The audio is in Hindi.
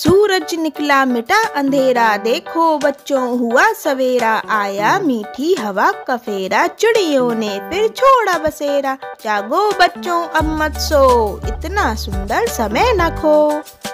सूरज निकला मिटा अंधेरा, देखो बच्चों हुआ सवेरा। आया मीठी हवा का फेरा, चिड़ियों ने फिर छोड़ा बसेरा। जागो बच्चों अब मत सो, इतना सुंदर समय न खो।